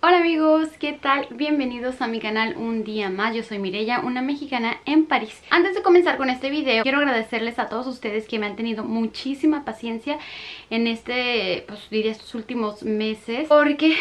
Hola amigos, ¿qué tal? Bienvenidos a mi canal un día más. Yo soy Mirella, una mexicana en París. Antes de comenzar con este video, quiero agradecerles a todos ustedes que me han tenido muchísima paciencia en estos últimos meses, porque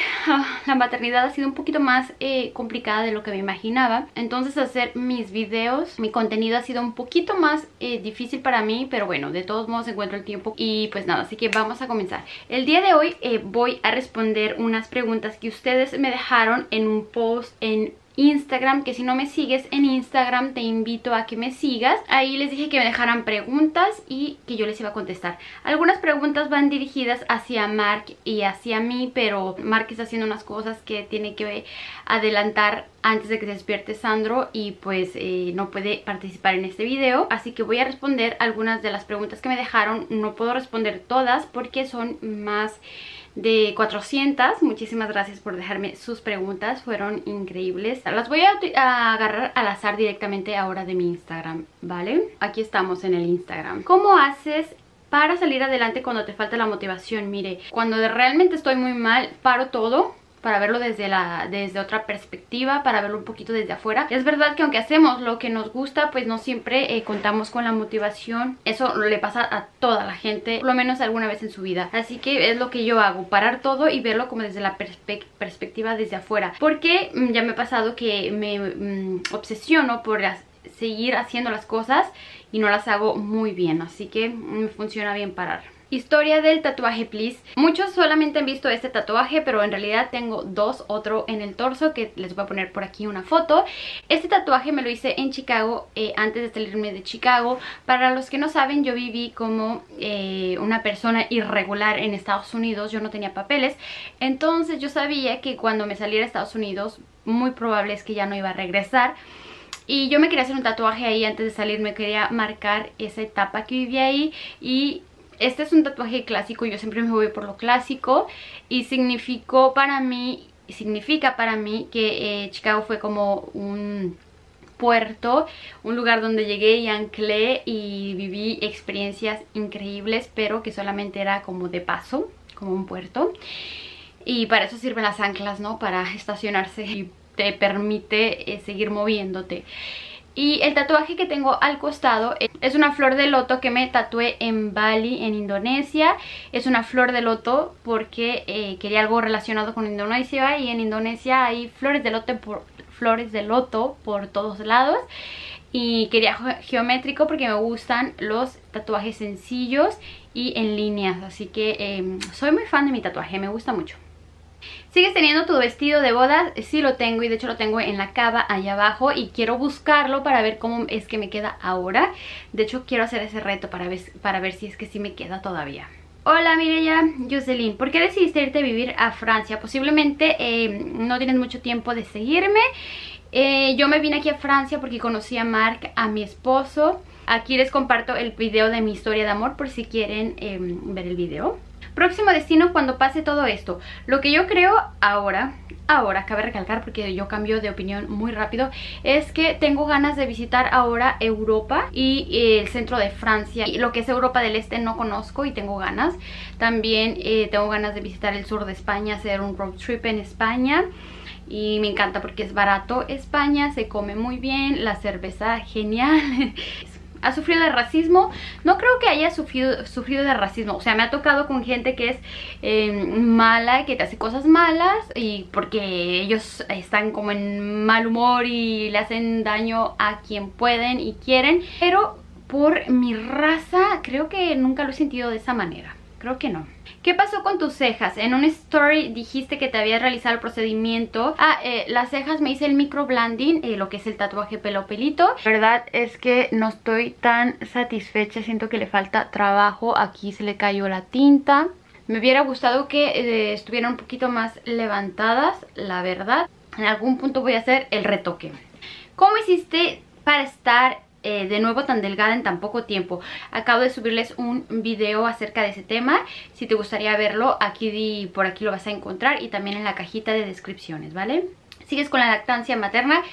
la maternidad ha sido un poquito más complicada de lo que me imaginaba. Entonces hacer mis videos, mi contenido ha sido un poquito más difícil para mí, pero bueno, de todos modos encuentro el tiempo y pues nada, así que vamos a comenzar. El día de hoy voy a responder unas preguntas que ustedes me dejaron en un post en Instagram, que si no me sigues en Instagram te invito a que me sigas. Ahí les dije que me dejaran preguntas y que yo les iba a contestar. Algunas preguntas van dirigidas hacia Marc y hacia mí, pero Marc está haciendo unas cosas que tiene que adelantar antes de que se despierte Sandro y pues no puede participar en este video. Así que voy a responder algunas de las preguntas que me dejaron. No puedo responder todas porque son más de 400, muchísimas gracias por dejarme sus preguntas, fueron increíbles. Las voy a agarrar al azar directamente ahora de mi Instagram, ¿vale? Aquí estamos en el Instagram. ¿Cómo haces para salir adelante cuando te falta la motivación? Mire, cuando realmente estoy muy mal, paro todo para verlo desde otra perspectiva, para verlo un poquito desde afuera. Es verdad que aunque hacemos lo que nos gusta, pues no siempre contamos con la motivación. Eso le pasa a toda la gente, por lo menos alguna vez en su vida. Así que es lo que yo hago, parar todo y verlo como desde la perspectiva desde afuera. Porque ya me ha pasado que me obsesiono por seguir haciendo las cosas y no las hago muy bien. Así que me funciona bien parar. Historia del tatuaje, please. Muchos solamente han visto este tatuaje, pero en realidad tengo dos, otro en el torso que les voy a poner por aquí una foto. Este tatuaje me lo hice en Chicago, antes de salirme de Chicago. Para los que no saben, yo viví como una persona irregular en Estados Unidos. Yo no tenía papeles, entonces yo sabía que cuando me saliera a Estados Unidos, muy probable es que ya no iba a regresar. Y yo me quería hacer un tatuaje ahí antes de salir, me quería marcar esa etapa que viví ahí. Y este es un tatuaje clásico, yo siempre me voy por lo clásico y significa para mí que Chicago fue como un puerto, un lugar donde llegué y anclé y viví experiencias increíbles, pero que solamente era como de paso, como un puerto. Y para eso sirven las anclas, ¿no? Para estacionarse y te permite seguir moviéndote. Y el tatuaje que tengo al costado es una flor de loto que me tatué en Bali, en Indonesia. Es una flor de loto porque quería algo relacionado con Indonesia. Y en Indonesia hay flores de loto por todos lados. Y quería geométrico porque me gustan los tatuajes sencillos y en líneas. Así que soy muy fan de mi tatuaje, me gusta mucho. ¿Sigues teniendo tu vestido de boda? Sí lo tengo, y de hecho lo tengo en la cava allá abajo y quiero buscarlo para ver cómo es que me queda ahora. De hecho quiero hacer ese reto para ver si es que sí me queda todavía. Hola Mirella, Jocelyn, ¿por qué decidiste irte a vivir a Francia? Posiblemente no tienes mucho tiempo de seguirme. Yo me vine aquí a Francia porque conocí a Marc, a mi esposo. Aquí les comparto el video de mi historia de amor por si quieren ver el video. Próximo destino cuando pase todo esto. Lo que yo creo ahora, cabe recalcar porque yo cambio de opinión muy rápido, es que tengo ganas de visitar ahora Europa y el centro de Francia. Y lo que es Europa del Este no conozco y tengo ganas. También tengo ganas de visitar el sur de España, hacer un road trip en España. Y me encanta porque es barato España, se come muy bien, la cerveza genial. ¿Ha sufrido de racismo? No creo que haya sufrido de racismo. O sea, me ha tocado con gente que es mala, que te hace cosas malas, y porque ellos están como en mal humor y le hacen daño a quien pueden y quieren. Pero por mi raza creo que nunca lo he sentido de esa manera. Creo que no. ¿Qué pasó con tus cejas? En un story dijiste que te había realizado el procedimiento. Las cejas me hice el micro blending, lo que es el tatuaje pelo pelito. La verdad es que no estoy tan satisfecha, siento que le falta trabajo. Aquí se le cayó la tinta. Me hubiera gustado que estuvieran un poquito más levantadas, la verdad. En algún punto voy a hacer el retoque. ¿Cómo hiciste para estar de nuevo tan delgada en tan poco tiempo? Acabo de subirles un video acerca de ese tema. Si te gustaría verlo, aquí por aquí lo vas a encontrar y también en la cajita de descripciones, ¿vale? ¿Sigues con la lactancia materna?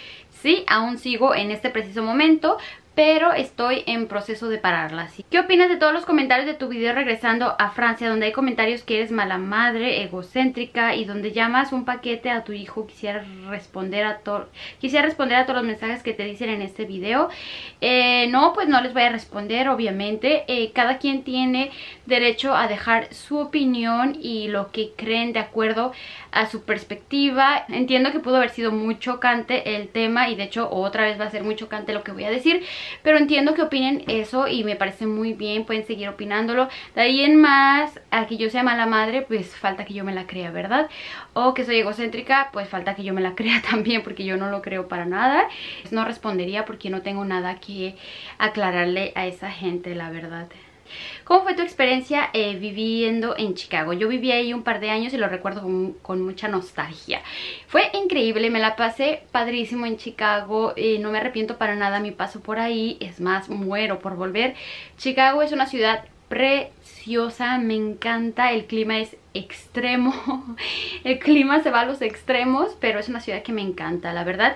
Sí, aún sigo en este preciso momento, pero estoy en proceso de pararla. ¿Qué opinas de todos los comentarios de tu video regresando a Francia, donde hay comentarios que eres mala madre, egocéntrica y donde llamas un paquete a tu hijo? Quisiera responder a todos los mensajes que te dicen en este video. No, pues no les voy a responder, obviamente. Cada quien tiene derecho a dejar su opinión y lo que creen de acuerdo a su perspectiva. Entiendo que pudo haber sido muy chocante el tema y de hecho otra vez va a ser muy chocante lo que voy a decir, pero entiendo que opinen eso y me parece muy bien, pueden seguir opinándolo. De ahí en más, a que yo sea mala madre, pues falta que yo me la crea, ¿verdad? O que soy egocéntrica, pues falta que yo me la crea también, porque yo no lo creo para nada. No respondería porque no tengo nada que aclararle a esa gente, la verdad. ¿Cómo fue tu experiencia viviendo en Chicago? Yo viví ahí un par de años y lo recuerdo con mucha nostalgia. Fue increíble, me la pasé padrísimo en Chicago, no me arrepiento para nada mi paso por ahí, es más, muero por volver. Chicago es una ciudad preciosa, me encanta, el clima es extremo, el clima se va a los extremos, pero es una ciudad que me encanta, la verdad.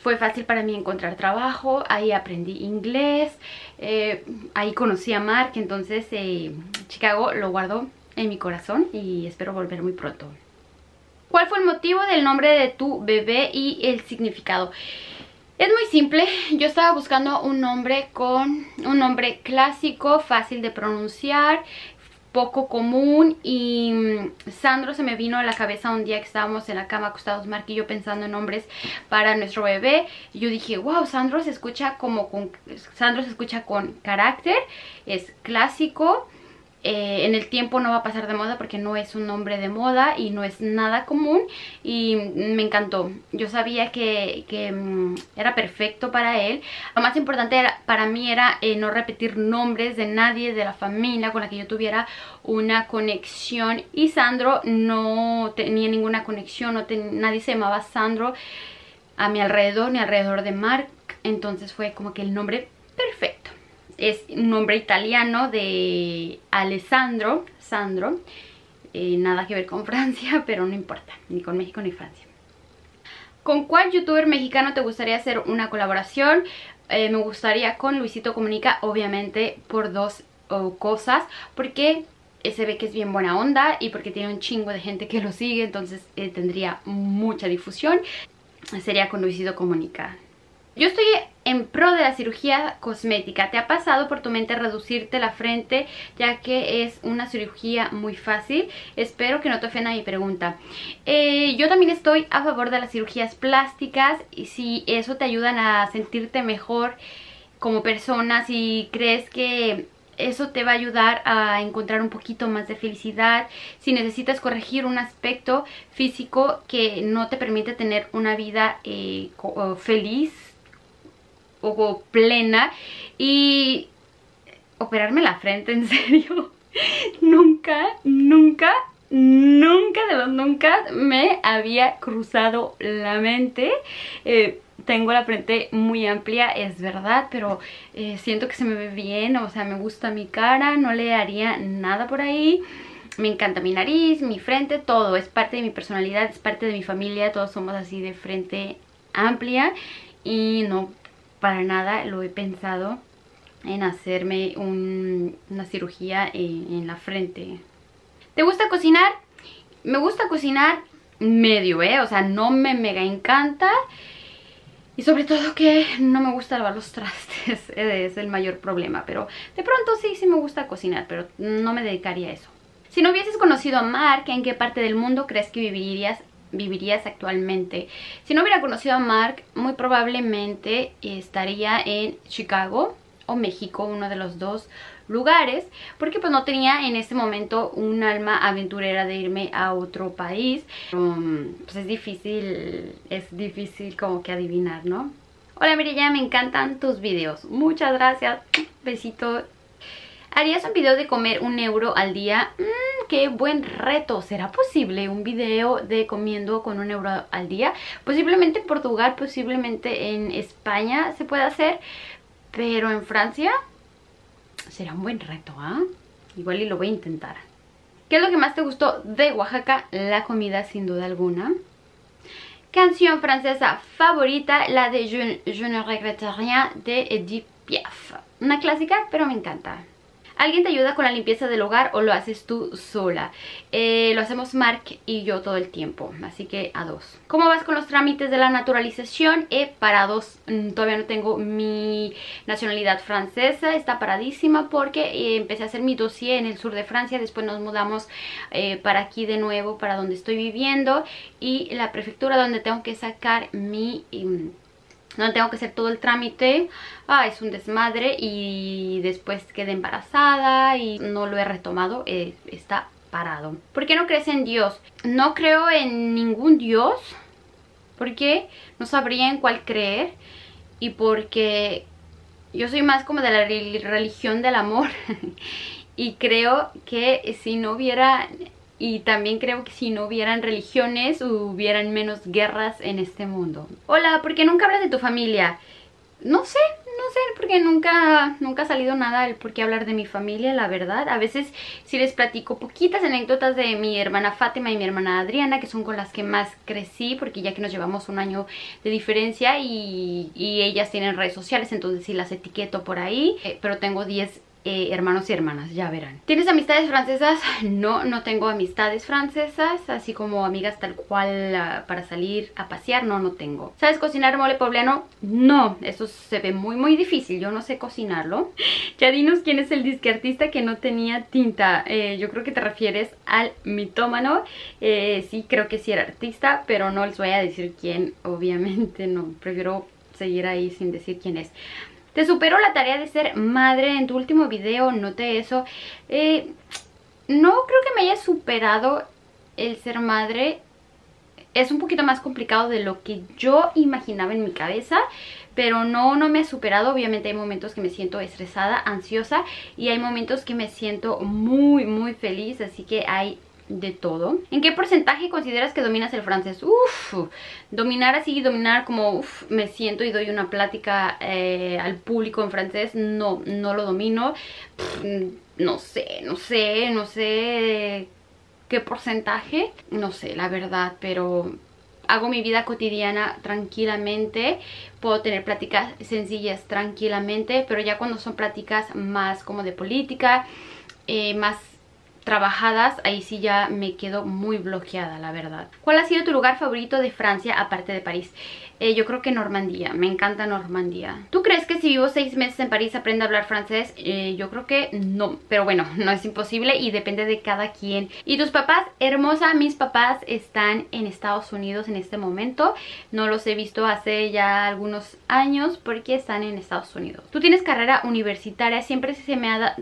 Fue fácil para mí encontrar trabajo, ahí aprendí inglés, ahí conocí a Marc, entonces Chicago lo guardo en mi corazón y espero volver muy pronto. ¿Cuál fue el motivo del nombre de tu bebé y el significado? Es muy simple, yo estaba buscando un nombre con un nombre clásico, fácil de pronunciar, poco común, y Sandro se me vino a la cabeza un día que estábamos en la cama acostados Marc y yo pensando en nombres para nuestro bebé. Y yo dije, wow, Sandro se escucha con carácter, es clásico, en el tiempo no va a pasar de moda porque no es un nombre de moda y no es nada común, y me encantó. Yo sabía que era perfecto para él. Lo más importante para mí era no repetir nombres de nadie de la familia con la que yo tuviera una conexión, y Sandro no tenía ninguna conexión, nadie se llamaba Sandro a mi alrededor ni alrededor de Marc, entonces fue como que el nombre perfecto. Es un nombre italiano de Alessandro, Sandro, nada que ver con Francia, pero no importa, ni con México ni Francia. ¿Con cuál youtuber mexicano te gustaría hacer una colaboración? Me gustaría con Luisito Comunica, obviamente, por dos cosas, porque se ve que es bien buena onda y porque tiene un chingo de gente que lo sigue, entonces tendría mucha difusión. Sería con Luisito Comunica. Yo estoy en pro de la cirugía cosmética. ¿Te ha pasado por tu mente reducirte la frente, ya que es una cirugía muy fácil? Espero que no te ofenda mi pregunta. Yo también estoy a favor de las cirugías plásticas, y si eso te ayudan a sentirte mejor como persona, si crees que eso te va a ayudar a encontrar un poquito más de felicidad, si necesitas corregir un aspecto físico que no te permite tener una vida feliz o plena. Y operarme la frente, en serio, nunca de los nunca me había cruzado la mente. Tengo la frente muy amplia, es verdad, pero siento que se me ve bien, o sea, me gusta mi cara, no le haría nada por ahí. Me encanta mi nariz, mi frente, todo, es parte de mi personalidad, es parte de mi familia, todos somos así de frente amplia, y no para nada lo he pensado en hacerme una cirugía en la frente. ¿Te gusta cocinar? Me gusta cocinar medio, o sea, no me mega encanta. Y sobre todo que no me gusta lavar los trastes, es el mayor problema. Pero de pronto sí me gusta cocinar, pero no me dedicaría a eso. Si no hubieses conocido a Marc, ¿en qué parte del mundo crees que vivirías actualmente? Si no hubiera conocido a Marc, muy probablemente estaría en Chicago o México, uno de los dos lugares, porque pues no tenía en este momento un alma aventurera de irme a otro país. Pues es difícil como que adivinar, ¿no? Hola Mirella, me encantan tus videos. Muchas gracias, besito. ¿Harías un video de comer €1 al día? ¡Qué buen reto! ¿Será posible un video de comiendo con €1 al día? Posiblemente en Portugal, posiblemente en España se puede hacer, pero en Francia será un buen reto, ¿ah? Igual y lo voy a intentar. ¿Qué es lo que más te gustó de Oaxaca? La comida, sin duda alguna. ¿Canción francesa favorita? La de Je ne regrette rien de Edith Piaf. Una clásica, pero me encanta. Alguien te ayuda con la limpieza del hogar o lo haces tú sola. Lo hacemos Marc y yo todo el tiempo, así que a dos. ¿Cómo vas con los trámites de la naturalización? He parado, todavía no tengo mi nacionalidad francesa, está paradísima porque empecé a hacer mi dossier en el sur de Francia, después nos mudamos para aquí de nuevo, para donde estoy viviendo, y la prefectura donde tengo que sacar mi... No tengo que hacer todo el trámite, es un desmadre, y después quedé embarazada y no lo he retomado, está parado. ¿Por qué no crees en Dios? No creo en ningún Dios, porque no sabría en cuál creer, y porque yo soy más como de la religión del amor, y creo que si no hubiera... Y también creo que si no hubieran religiones, hubieran menos guerras en este mundo. Hola, ¿por qué nunca hablas de tu familia? No sé, porque nunca ha salido nada el por qué hablar de mi familia, la verdad. A veces sí les platico poquitas anécdotas de mi hermana Fátima y mi hermana Adriana, que son con las que más crecí, porque ya que nos llevamos un año de diferencia y ellas tienen redes sociales, entonces sí las etiqueto por ahí, pero tengo 10 hermanos y hermanas, ya verán. ¿Tienes amistades francesas? No tengo amistades francesas, así como amigas tal cual para salir a pasear, no tengo. ¿Sabes cocinar mole poblano? No, eso se ve muy difícil, yo no sé cocinarlo. Ya dinos quién es el disqueartista que no tenía tinta. Yo creo que te refieres al mitómano. Sí, creo que sí era artista, pero no les voy a decir quién, obviamente no. Prefiero seguir ahí sin decir quién es. ¿Te superó la tarea de ser madre? En tu último video noté eso. No creo que me haya superado el ser madre. Es un poquito más complicado de lo que yo imaginaba en mi cabeza, pero no me ha superado. Obviamente hay momentos que me siento estresada, ansiosa, y hay momentos que me siento muy feliz, así que hay... de todo. ¿En qué porcentaje consideras que dominas el francés? Dominar así, dominar como me siento y doy una plática al público en francés, no lo domino. No sé qué porcentaje, no sé la verdad, pero hago mi vida cotidiana tranquilamente, puedo tener pláticas sencillas tranquilamente, pero ya cuando son pláticas más como de política, más trabajadas, ahí sí ya me quedo muy bloqueada, la verdad. ¿Cuál ha sido tu lugar favorito de Francia aparte de París? Yo creo que Normandía, me encanta Normandía. ¿Tú crees que si vivo 6 meses en París aprendo a hablar francés? Yo creo que no, pero bueno, no es imposible y depende de cada quien. ¿Y tus papás? Hermosa, mis papás están en Estados Unidos en este momento, no los he visto hace ya algunos años porque están en Estados Unidos. ¿Tú tienes carrera universitaria? Siempre me ha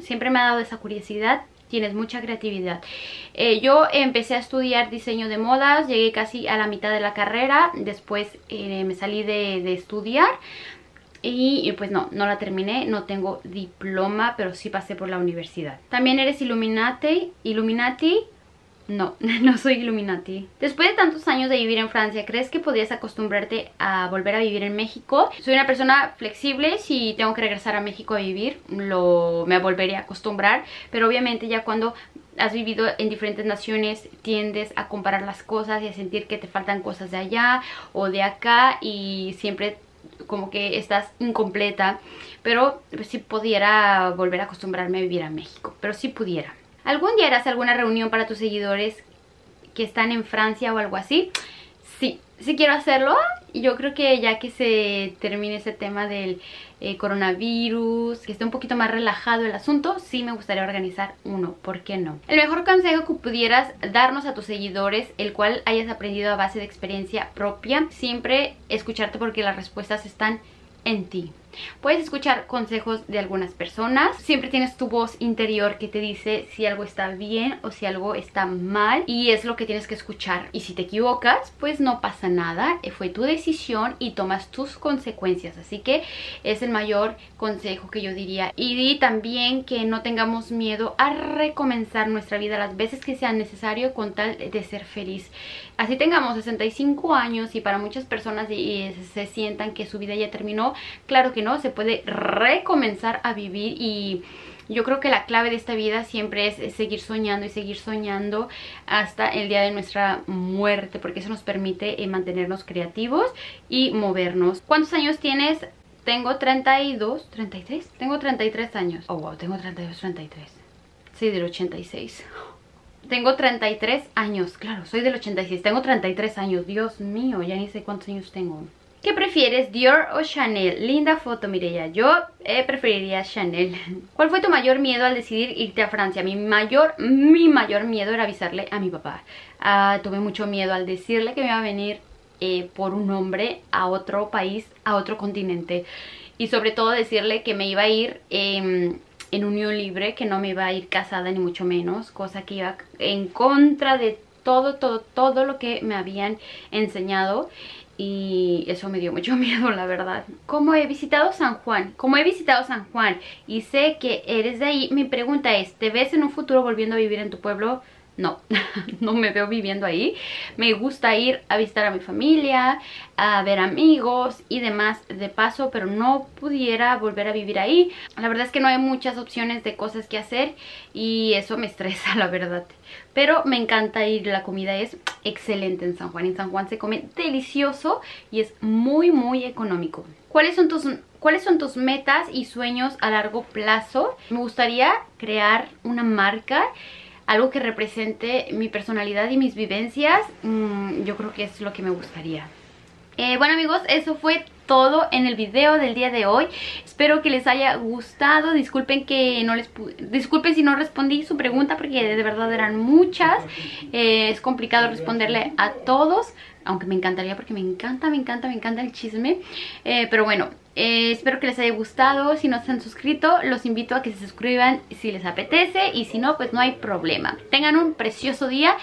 dado esa curiosidad. Tienes mucha creatividad. Yo empecé a estudiar diseño de modas, llegué casi a la mitad de la carrera, después me salí de estudiar y pues no la terminé, no tengo diploma, pero sí pasé por la universidad. ¿También eres Illuminati? No soy Illuminati. Después de tantos años de vivir en Francia, ¿crees que podrías acostumbrarte a volver a vivir en México? Soy una persona flexible, si tengo que regresar a México a vivir, me volvería a acostumbrar, pero obviamente ya cuando has vivido en diferentes naciones tiendes a comparar las cosas y a sentir que te faltan cosas de allá o de acá y siempre como que estás incompleta, pero sí pudiera volver a acostumbrarme a vivir a México, pero sí pudiera. ¿Algún día harás alguna reunión para tus seguidores que están en Francia o algo así? Sí quiero hacerlo. Yo creo que ya que se termine ese tema del coronavirus, que esté un poquito más relajado el asunto, sí me gustaría organizar uno, ¿por qué no? El mejor consejo que pudieras darnos a tus seguidores, el cual hayas aprendido a base de experiencia propia, siempre escucharte porque las respuestas están en ti. Puedes escuchar consejos de algunas personas, siempre tienes tu voz interior que te dice si algo está bien o si algo está mal y es lo que tienes que escuchar, y si te equivocas pues no pasa nada, fue tu decisión y tomas tus consecuencias, así que es el mayor consejo que yo diría. Y también que no tengamos miedo a recomenzar nuestra vida las veces que sea necesario con tal de ser feliz, así tengamos 65 años y para muchas personas se sientan que su vida ya terminó, claro que no, se puede recomenzar a vivir y yo creo que la clave de esta vida siempre es seguir soñando y seguir soñando hasta el día de nuestra muerte, porque eso nos permite mantenernos creativos y movernos. ¿Cuántos años tienes? Tengo 32, 33, tengo 33 años. Oh, wow, tengo 32, 33. Soy del 86. Tengo 33 años, claro, soy del 86. Tengo 33 años, Dios mío, ya ni sé cuántos años tengo. ¿Qué prefieres, Dior o Chanel? Linda foto, Mirella. Yo preferiría Chanel. ¿Cuál fue tu mayor miedo al decidir irte a Francia? Mi mayor miedo era avisarle a mi papá. Tuve mucho miedo al decirle que me iba a venir por un hombre a otro país, a otro continente. Y sobre todo decirle que me iba a ir en unión libre, que no me iba a ir casada ni mucho menos, cosa que iba en contra de todo lo que me habían enseñado. Y eso me dio mucho miedo, la verdad. Como he visitado San Juan y sé que eres de ahí, mi pregunta es, ¿te ves en un futuro volviendo a vivir en tu pueblo? No, no me veo viviendo ahí. Me gusta ir a visitar a mi familia, a ver amigos y demás de paso, pero no pudiera volver a vivir ahí. La verdad es que no hay muchas opciones de cosas que hacer y eso me estresa, la verdad. Pero me encanta ir, la comida es excelente en San Juan. En San Juan se come delicioso y es muy económico. ¿Cuáles son tus metas y sueños a largo plazo? Me gustaría crear una marca, algo que represente mi personalidad y mis vivencias. Yo creo que es lo que me gustaría. Bueno amigos, eso fue todo en el video del día de hoy. Espero que les haya gustado. Disculpen si no respondí su pregunta, porque de verdad eran muchas. Es complicado responderle a todos, aunque me encantaría, porque me encanta el chisme. Pero bueno, espero que les haya gustado. Si no se han suscrito, los invito a que se suscriban si les apetece. Y si no, pues no hay problema. Tengan un precioso día.